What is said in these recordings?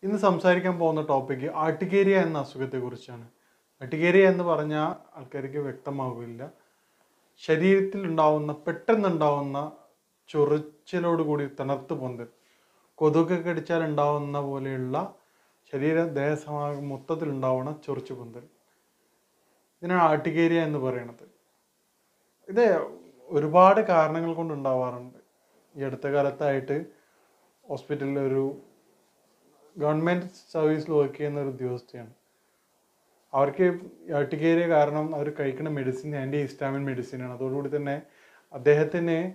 In the Samsarikan Pon the topic, Urticaria and Nasukate Gurchan. Urticaria and the Varana Alkariki Vectama Vilda Shadi till down the pattern and down the Churchilod Gudi Tanatu Ponde Kodoka Kadichar and down the Volilla Shadira there Sama Mutatil and down a Churchibundel. Then Urticaria and the Varana. There Urbada Carnival Kundavaran Yatagaratite Hospital. Government service work in the Diostian. Our cave, Urticaria Garnam, our Kaikana medicine, anti-histamine medicine, and other would then a dehatene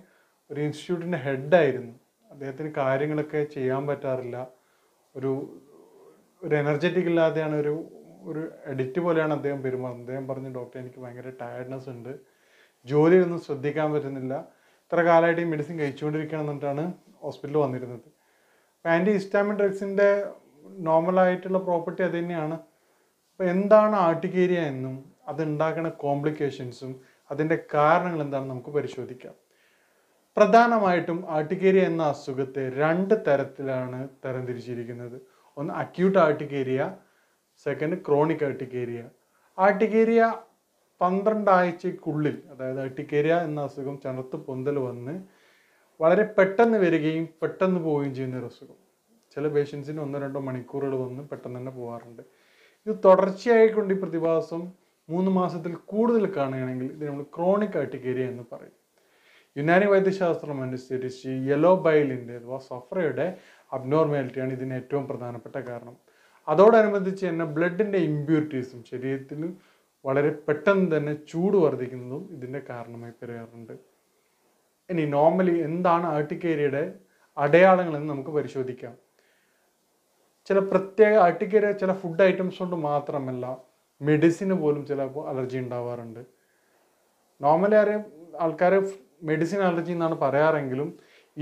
or institute in a head diagram. They had a carrying like a chiam batarilla or energetic la than or addictive lana them birman, them burn the doctor and keep tiredness under Jory and the Sudicam Vatanilla, Tragalati medicine, a children hospital on the anti-histamine drugs in the normal property of the Urticaria, and complications, and the carnal and the Namkuperishodika. Pradana item, Urticaria and Asugate, Rand Teratilana, Tarandirigin, on acute Urticaria, second chronic Urticaria. Urticaria Pandrandachi Kudli, the Urticaria and Asugum Chanatu Pondalone. What a pattern very game, pattern the bow engineer. Celebrations in under and manicure on the pattern and a warrant. You thought a chai kundi pratibasum, Munamasatil Kudil Karnangle, the chronic Urticaria in the parade. Unani by the Shastram and series, yellow bile in there was suffered abnormality and in a tomb pradana patagarnum. Adodaram the chin, blood and impurities, Cheritil, what a pattern than a chewed or the kindle within a carnum. And normally, in the Urticaria, അടയാളങ്ങൾ നമുക്ക് പരിശോധിക്കാം. ചില പ്രത്യേക Urticaria ചില food items കൊണ്ട് മാത്രമല്ല medicine പോലും ചിലപ്പോൾ അലർജി ഉണ്ടാവാറുണ്ട്. നോർമലി ആൾക്കാർ മെഡിസിൻ അലർജി എന്നാണ് പറയാറെങ്കിലും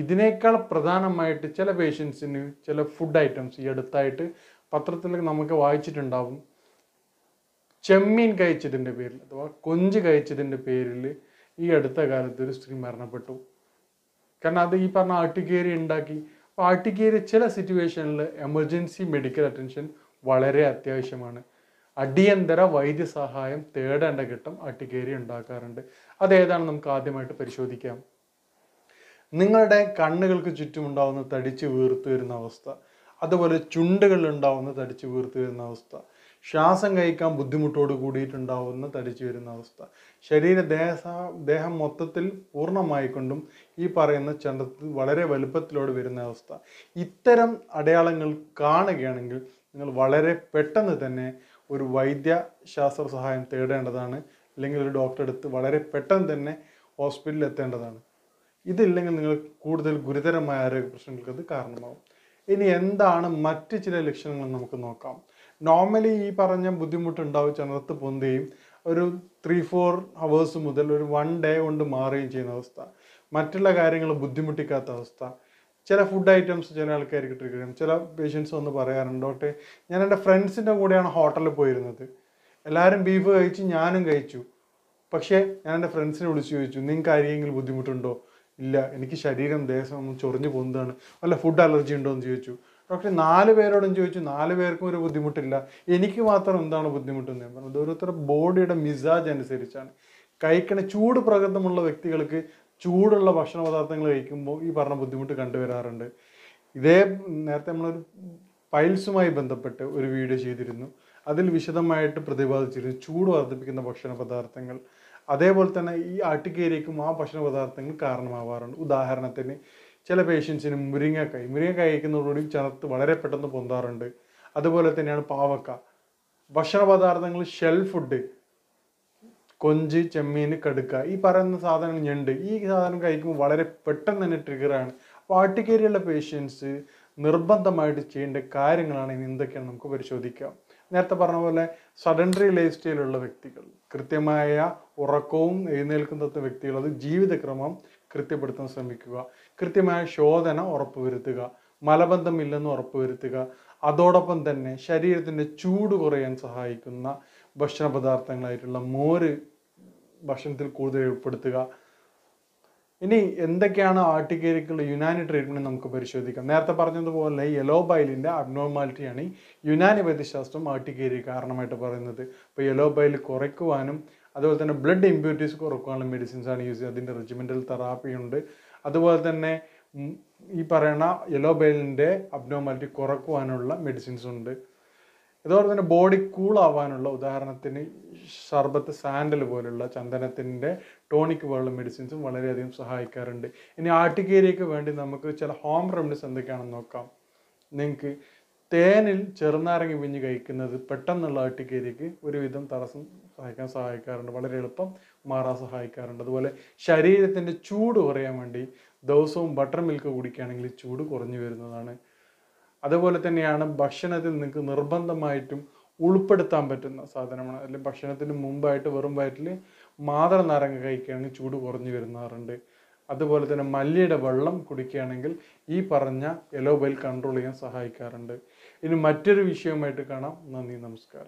ഇതിനേക്കാൾ പ്രധാനമായിട്ട് ചില പേഷ്യന്റ്സിന് ചില ഫുഡ് ഐറ്റംസ് ഈ അടുത്തായിട്ട് പത്രത്തിൽ നമുക്ക് വായിച്ചിട്ടുണ്ടാവും. ചെമ്മീൻ കഴിച്ചതിന്റെ പേരിൽ അഥവാ കൊഞ്ച് കഴിച്ചതിന്റെ പേരിൽ ഈ അടുത്ത കാലത്ത് ഒരു സ്ത്രീ മരണപ്പെട്ടു. കാരണം അത് ഈ പറഞ്ഞ Urticaria ഉണ്ടാക്കി. അപ്പോൾ Urticaria ചില സിറ്റുവേഷനിൽ എമർജൻസി മെഡിക്കൽ അറ്റൻഷൻ വളരെ അത്യാവശ്യമാണ്. അടിയന്തര വൈദ്യ സഹായം തേടേണ്ട ഘട്ടം Urticaria ഉണ്ടാക്കാറുണ്ട്. അത് ഏതാണ് നമുക്ക് ആദ്യമായിട്ട് പരിശോധിക്കാം. നിങ്ങളുടെ കണ്ണുകൾക്ക് ചുറ്റും ഉണ്ടാവുന്ന തടിച്ചു വീർത്തു വരുന്ന അവസ്ഥ, അതുപോലെ ചുണ്ടുകളിൽ ഉണ്ടാവുന്ന തടിച്ചു വീർത്തു വരുന്ന അവസ്ഥ, ശ്വാസം കഴിക്കാൻ ബുദ്ധിമുട്ടോട് കൂടിയിട്ടുണ്ടാവുന്ന തടിച്ചു വരുന്ന അവസ്ഥ, ശരീരദേഹം മൊത്തത്തിൽ പൂർണ്ണമായിക്കൊണ്ടും ഈ പറയുന്ന ചന്ദ്രത്തിൽ വളരെ വലുപ്പത്തിലോട് വരുന്ന അവസ്ഥ, ഇത്തരം അടയാളങ്ങൾ കാണുകയാണെങ്കിൽ നിങ്ങൾ വളരെ പെട്ടെന്ന് തന്നെ ഒരു വൈദ്യ ശാസ്ത്ര സഹായം തേടേണ്ടതാണ്. അല്ലെങ്കിൽ ഒരു ഡോക്ടറെ അടുത്ത് വളരെ പെട്ടെന്ന് തന്നെ ഹോസ്പിറ്റലിൽ എത്തേണ്ടതാണ്. ഇതില്ലെങ്കിൽ നിങ്ങൾ കൂടുതൽ ഗുരുതരമായ ആരോഗ്യ പ്രശ്നങ്ങൾക്ക് അത് കാരണമാകും. ഇനി എന്താണ് മറ്റു ചില ലക്ഷണങ്ങൾ നമുക്ക് നോക്കാം. Normally, ഈ പറഞ്ഞ ബുദ്ധിമുട്ടുണ്ടാവും, ചന്ദ്രത്ത് പൊന്തുകയും ഒരു 3-4 hours മുതൽ ഒരു 1 day കൊണ്ട് മാറുകയും ചെയ്യുന്ന അവസ്ഥ, മറ്റുള്ള കാര്യങ്ങൾ ബുദ്ധിമുട്ടിക്കാത്ത അവസ്ഥ, ചില ഫുഡ് ഐറ്റംസ് ചില ആൾക്കാർക്ക് ട്രിഗർ ചെയ്യും. ചില പേഷ്യൻസ് ഒന്ന് പറയാറുണ്ടോട്ടെ, ഞാൻ എൻ്റെ ഫ്രണ്ട്സിൻ്റെ കൂടെയാണ് ഹോട്ടലിൽ പോയിരുന്നത്, എല്ലാവരും ബീഫ് കഴിച്ചു, ഞാനും കഴിച്ചു, പക്ഷേ ഞാൻ എൻ്റെ ഫ്രണ്ട്സിനെ വിളിച്ചു ചോദിച്ചു, നിങ്ങൾക്ക് ആരെങ്കിലും ബുദ്ധിമുട്ടുണ്ടോ? ഇല്ല, എനിക്ക് ശരീരം ദേശം ചൊറിഞ്ഞു പോകുന്നതാണ്. വല്ല ഫുഡ് അലർജി ഉണ്ടോ എന്ന് ചോദിച്ചു. Doctor, 4 പേരോടും ചോദിച്ചു, 4 പേർക്കും ഒരു ബുദ്ധിമുട്ടില്ല, എനിക്ക് മാത്രം എന്താണ് ബുദ്ധിമുട്ടെന്ന് ഞാൻ പറഞ്ഞു. അത് ഓരോരുത്തരുടെ ബോഡിയുടെ മിസാജ് അനുസരിച്ചാണ്. കഴിക്കണ ചൂട് പ്രകൃതമുള്ള വ്യക്തികൾക്ക് ചൂടുള്ള ഭക്ഷണ പദാർത്ഥങ്ങൾ കഴിക്കുമ്പോൾ ഈ പറഞ്ഞ ബുദ്ധിമുട്ട് കണ്ടുവരാറുണ്ട്. ഇതേ നേരത്തെ നമ്മളൊരു പൈൽസുമായി ബന്ധപ്പെട്ട് ഒരു വീഡിയോ ചെയ്തിരുന്നു. അതിൽ വിശദമായിട്ട് പ്രതിപാദിച്ചിരുന്നു ചൂട് വർദ്ധിപ്പിക്കുന്ന ഭക്ഷണ പദാർത്ഥങ്ങൾ. അതേപോലെ തന്നെ ഈ Urticariaക്കും ആ ഭക്ഷണ പദാർത്ഥങ്ങൾ കാരണമാവാറുണ്ട്. ഉദാഹരണത്തിന് ചില പേഷ്യൻസിന് മുരിങ്ങക്കായ കഴിക്കുന്നതോടുകൂടി ചന്ദ്രത്ത് വളരെ പെട്ടെന്ന് പൊന്താറുണ്ട്. അതുപോലെ തന്നെയാണ് പാവക്ക. ഭക്ഷണ പദാർത്ഥങ്ങൾ ഷെൽ ഫുഡ്, കൊഞ്ച്, ചെമ്മീൻ, കടുക്ക, ഈ പറയുന്ന സാധനങ്ങൾ, ഞണ്ട്, ഈ സാധനം കഴിക്കുമ്പോൾ വളരെ പെട്ടെന്ന് തന്നെ ട്രിഗറാണ്. അപ്പോൾ Urticariaയുള്ള പേഷ്യൻസ് നിർബന്ധമായിട്ട് ചെയ്യേണ്ട കാര്യങ്ങളാണ് എന്തൊക്കെയാണ് നമുക്ക് പരിശോധിക്കാം. നേരത്തെ പറഞ്ഞ പോലെ സഡൻറി ലൈഫ് സ്റ്റൈലുള്ള വ്യക്തികൾ, കൃത്യമായ ഉറക്കവും എഴുന്നേൽക്കുന്ന വ്യക്തികൾ, അത് ജീവിതക്രമം കൃത്യപ്പെടുത്താൻ ശ്രമിക്കുക, കൃത്യമായ ശോധന ഉറപ്പുവരുത്തുക, മലബന്ധമില്ലെന്ന് ഉറപ്പുവരുത്തുക, അതോടൊപ്പം തന്നെ ശരീരത്തിൻ്റെ ചൂട് കുറയാൻ സഹായിക്കുന്ന ഭക്ഷണ പദാർത്ഥങ്ങളായിട്ടുള്ള മോര് ഭക്ഷണത്തിൽ കൂടുതൽ ഉൾപ്പെടുത്തുക. Ini in the can articulated Unani treatment Namkaperishodika. Nartha Parjanavola, yellow bile in the abnormality and Unani by the Shastum articulated Karnamatabar in the yellow bile correcuanum, other than a blood impurities correctional medicines are used in the regimental therapy on day, other than a Iparana, yellow bile in the abnormality correcuanula medicines on day. Other than a body cool avanula, the Harnatini, Sarbat, Sandal Volula, Chandanathinde, tonic world medicines, and Valerian Sahai current. In the Articaric event in the Makuchal, home remnants and the Kananoka Ninki, Tainil, Chernari Vinjaikin, the paternal Articaric, Urividam Tarasan, Sahikan Sahai current, Valerelpa, Mara Sahai current, the Vale, Shari than a chewed or Ramandi, those whom buttermilk woody canning chewed or new. അതുപോലെ തന്നെയാണ് ഭക്ഷണത്തിൽ നിങ്ങൾക്ക് നിർബന്ധമായിട്ടും ഉൾപ്പെടുത്താൻ പറ്റുന്ന സാധനമാണ് അല്ലേ ഭക്ഷണത്തിന് മുൻപായിട്ട് വെറും വയറ്റിൽ മാതളനാരങ്ങ കഴിക്കുകയാണെങ്കിൽ ചൂട് കുറഞ്ഞു വരുന്നാറുണ്ട് അതുപോലെ തന്നെ മല്ലിയുടെ വെള്ളം കുടിക്കുകയാണെങ്കിൽ ഈ പറഞ്ഞ യെല്ലോ ബൈൽ കൺട്രോൾ ചെയ്യാൻ സഹായിക്കാറുണ്ട് ഇനി മറ്റൊരു വിഷയമായിട്ട് കാണാം നന്ദി നമസ്കാരം